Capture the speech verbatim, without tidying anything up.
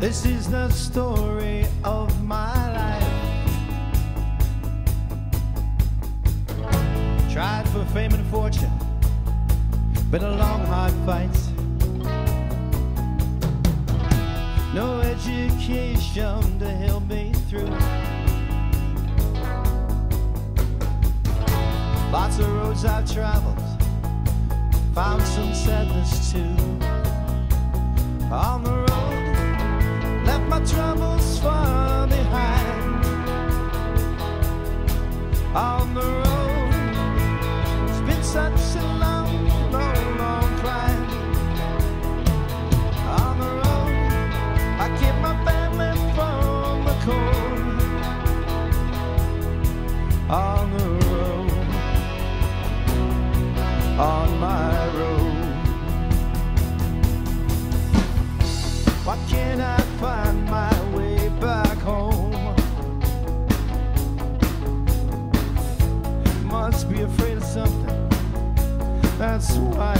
This is the story of my life. Tried for fame and fortune, been a long hard fight. No education to help me through. Lots of roads I've traveled, found some sadness too. On the road, left my troubles far behind. On the road, it's been such a long, long, long climb. On the road, I keep my family from the cold. On the road, on my road, why can't I find my way back home? Must be afraid of something, that's why